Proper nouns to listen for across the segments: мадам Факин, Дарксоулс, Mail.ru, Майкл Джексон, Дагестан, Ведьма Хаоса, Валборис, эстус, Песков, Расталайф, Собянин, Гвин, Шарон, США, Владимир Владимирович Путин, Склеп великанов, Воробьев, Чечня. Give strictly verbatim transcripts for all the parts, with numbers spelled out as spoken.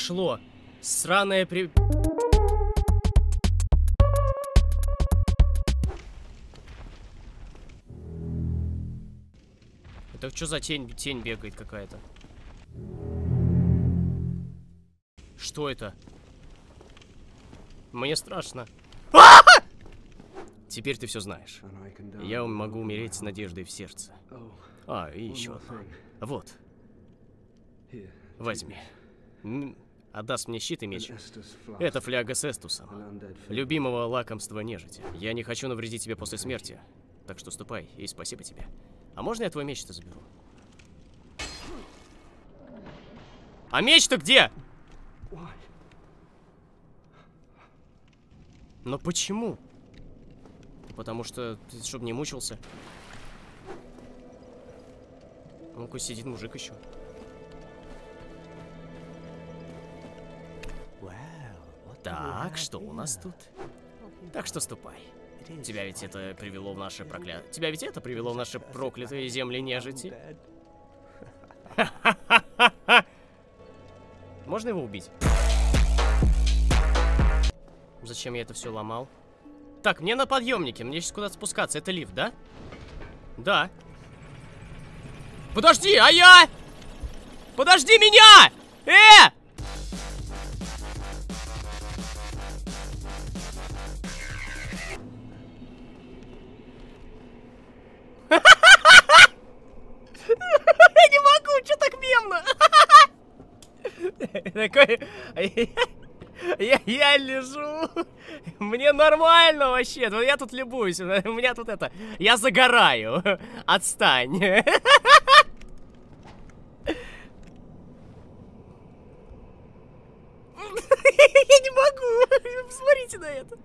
пошло? Сраная при... Это что за тень, тень бегает какая-то? Что это? Мне страшно. Теперь ты все знаешь. Я могу умереть с надеждой в сердце. А, и еще одна. Вот. Возьми. Отдаст мне щит и меч. Это фляга с эстусом. Любимого лакомства нежити. Я не хочу навредить тебе после смерти. Так что ступай, и спасибо тебе. А можно я твой меч-то заберу? А меч-то где? Но почему? Потому что, чтобы не мучился. Ну-ка, сидит мужик еще. Так, что у нас тут? Так что ступай. Тебя ведь это привело в наши прокля... Тебя ведь это привело в наши проклятые земли нежити? Можно его убить? Зачем я это все ломал? Так, мне на подъемнике. Мне сейчас куда-то спускаться. Это лифт, да? Да. Подожди, а я? Подожди меня! Э! Я не могу, что так мемно? Такой... Я, я лежу. Мне нормально вообще. Я тут любуюсь. У меня тут это... Я загораю. Отстань. Я не могу. Посмотрите на это.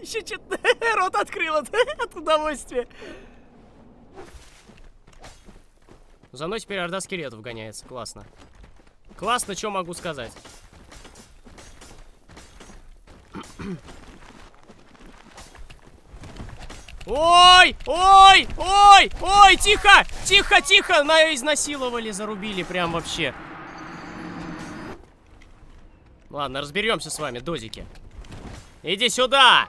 Еще что-то рот открыл от удовольствия. За мной теперь орда скелетов гоняется. Классно. Классно, что могу сказать. Ой! Ой! Ой! Ой! Тихо! Тихо! Тихо! На изнасиловали, зарубили прям вообще. Ладно, разберемся с вами, дозики. Иди сюда!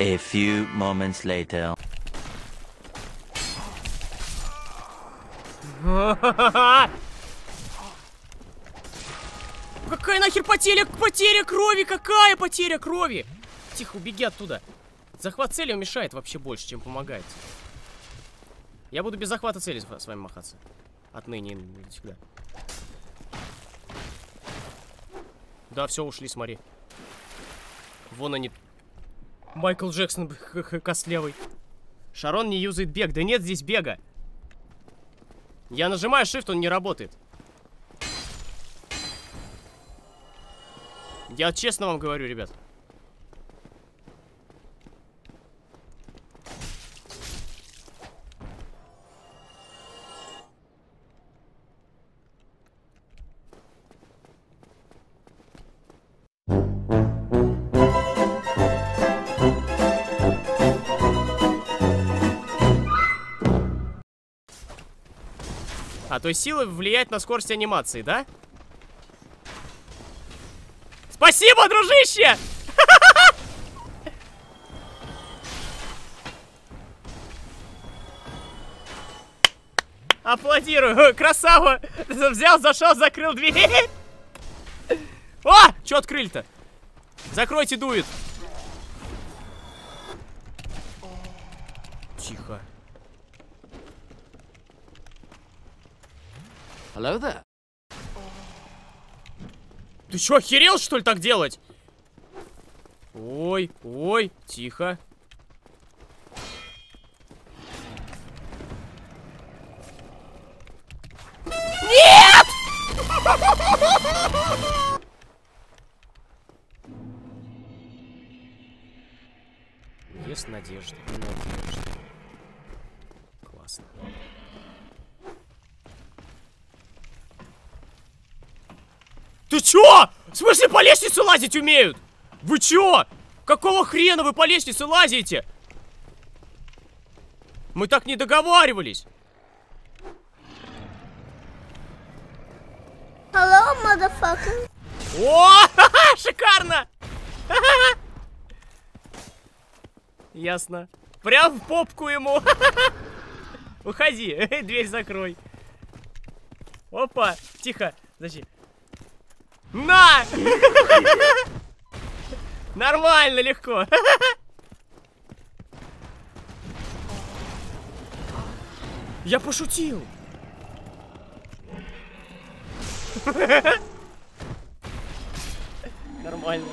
A few moments later. Какая нахер потеря, потеря крови? Какая потеря крови? Тихо, убеги оттуда. Захват цели мешает вообще больше, чем помогает. Я буду без захвата цели с вами махаться. Отныне и всегда. Да, все, ушли, смотри. Вон они. Майкл Джексон костлявый. Шарон не юзает бег. Да нет здесь бега. Я нажимаю shift, он не работает. Я честно вам говорю, ребят. А, то есть сила влияет на скорость анимации, да? Спасибо, дружище! Аплодирую, красава! Взял, зашел, закрыл дверь. О, что открыли-то? Закройте, дует. Тихо. Ты чё, охерел, что ли, так делать? Ой, ой, тихо. Нет! Есть надежда. Надежда. Классно. Ты чё? В смысле по лестнице лазить умеют? Вы чё? Какого хрена вы по лестнице лазите? Мы так не договаривались. мадам Факин. О, шикарно! Ясно. Прям в попку ему. Уходи, дверь закрой. Опа, тихо, подожди. На! Нормально, легко. Я пошутил. Нормально.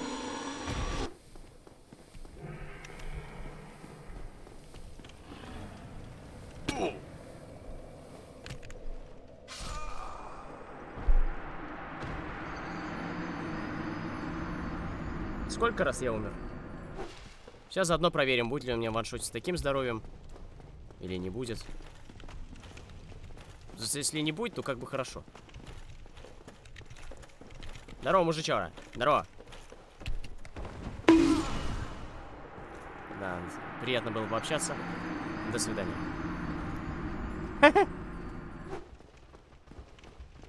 Сколько раз я умер? Сейчас заодно проверим, будет ли у меня ваншотить с таким здоровьем. Или не будет. Если не будет, то как бы хорошо. Здорово, мужичара. Здорово. Да, приятно было бы общаться. До свидания.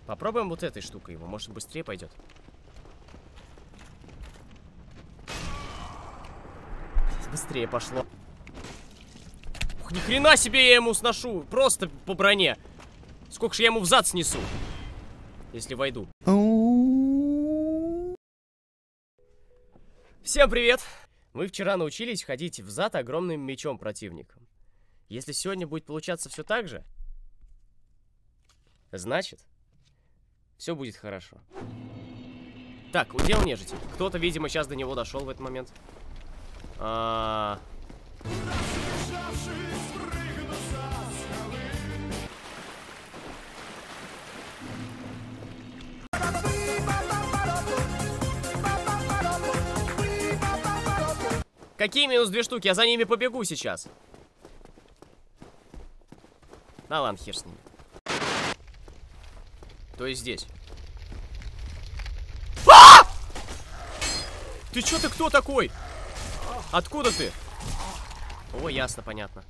Попробуем вот этой штукой его. Может, быстрее пойдет. Быстрее пошло. Ух, ни хрена себе я ему сношу. Просто по броне. Сколько же я ему в зад снесу. Если войду. Всем привет. Мы вчера научились ходить в зад огромным мечом противником. Если сегодня будет получаться все так же, значит, все будет хорошо. Так, удел нежити. Кто-то, видимо, сейчас до него дошел в этот момент. А... Какие минус две штуки? Я за ними побегу сейчас. Да ладно, хер с ними. То есть здесь. А! Ты чё, ты кто такой? Откуда ты? О, ясно, понятно.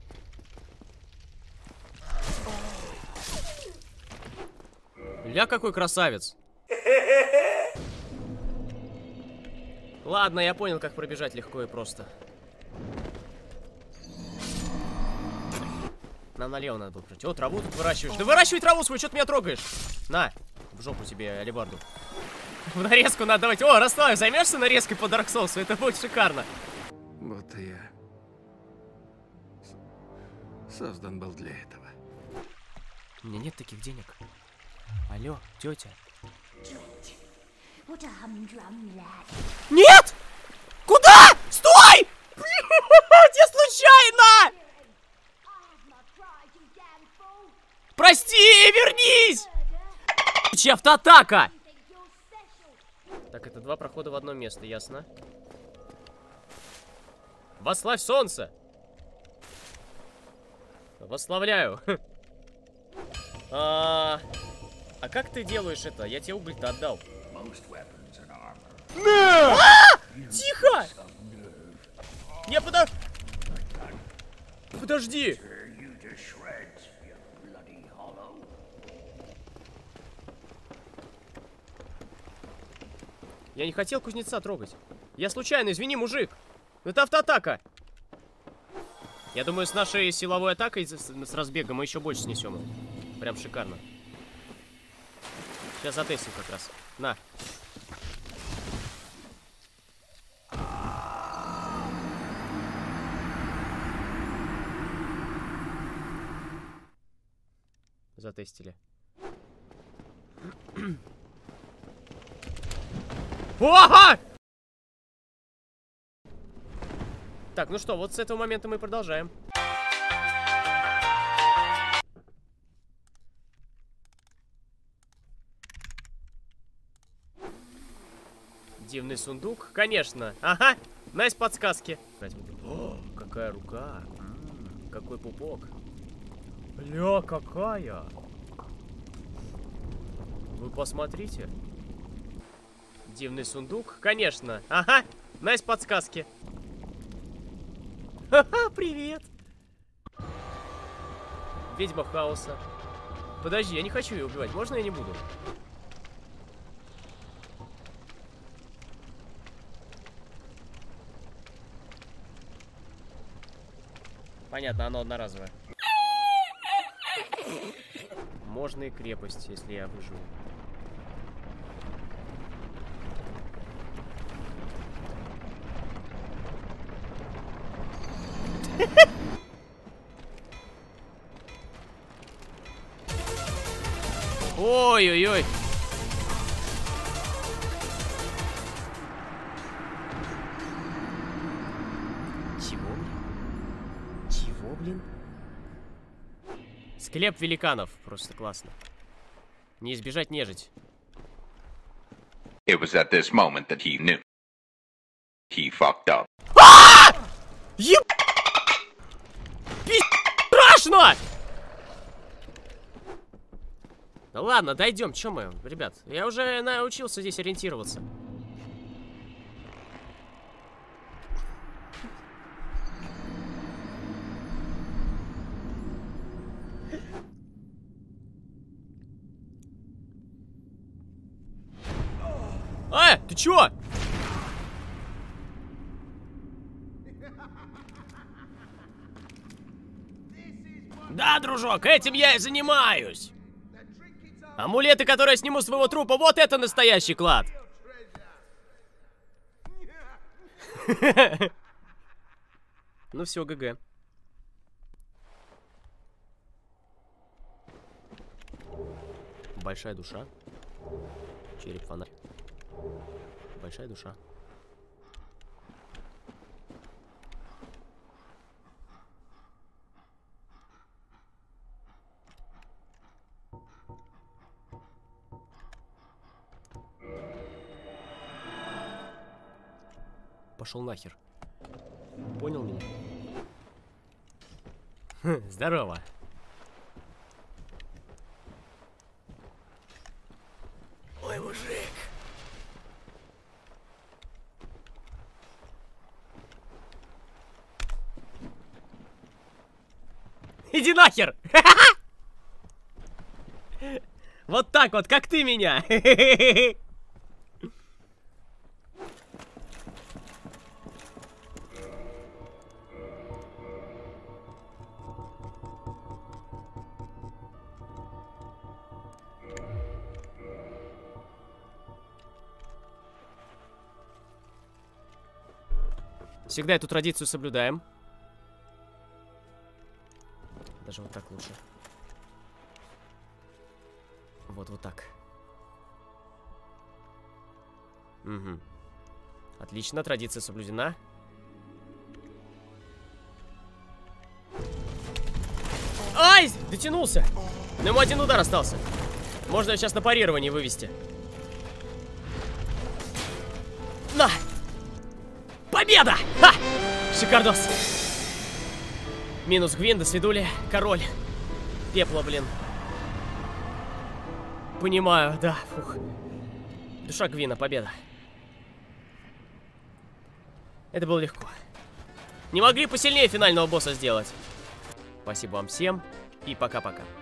Ля, какой красавец. Ладно, я понял, как пробежать легко и просто. Нам налево надо было пройти. О, траву тут выращиваешь. Да выращивай траву свою, что ты меня трогаешь? На, в жопу тебе алебарду. В нарезку надо давать. О, Расталайф, займешься нарезкой по Дарксоулсу? Это будет шикарно. Вот и я создан был для этого. У меня нет таких денег. Алло, тетя. Нет! Куда? Стой! Я случайно! Прости, вернись! Автоатака! Так, это два прохода в одно место, ясно? Восславь солнце! Восславляю! А как ты делаешь это? Я тебе уголь-то отдал. Тихо! Не, подожди! Подожди! Я не хотел кузнеца трогать. Я случайно, извини, мужик. Это автоатака. Я думаю, с нашей силовой атакой, с разбега, мы еще больше снесем. Прям шикарно. Сейчас затестим как раз. На. Затестили. Ого! Так, ну что, вот с этого момента мы продолжаем. Дивный сундук, конечно. Ага, найс подсказки. О, какая рука. М-м, какой пупок. Бля, какая. Вы посмотрите. Дивный сундук, конечно. Ага, найс подсказки. Ха-ха, привет! Ведьма Хаоса. Подожди, я не хочу ее убивать, можно я не буду? Понятно, оно одноразовое. Можно и крепость, если я выживу. Ой-ой-ой. Чего, блин? Чего, блин? Склеп великанов. Просто классно. Не избежать нежить. It was at this moment that he knew. He fucked up. Еб... Пи... Страшно! Да ладно, дойдем, че мы, ребят? Я уже научился здесь ориентироваться. А, ты чё? Да, дружок, этим я и занимаюсь. Амулеты, которые я сниму с твоего трупа, вот это настоящий клад. Ну все, ГГ. Большая душа. Череп фонарь. Большая душа. Пошел нахер. Понял меня? Здорово. Ой, мужик. Иди нахер. Вот так вот, как ты меня. Всегда эту традицию соблюдаем. Даже вот так лучше. Вот, вот так. Угу. Отлично, традиция соблюдена. Ай! Дотянулся! Но ему один удар остался. Можно сейчас на парирование вывести. На! Победа! Ха! Шикардос! Минус Гвин, до свидули. Король. Пепла, блин. Понимаю, да. Фух. Душа Гвина, победа. Это было легко. Не могли посильнее финального босса сделать. Спасибо вам всем и пока-пока.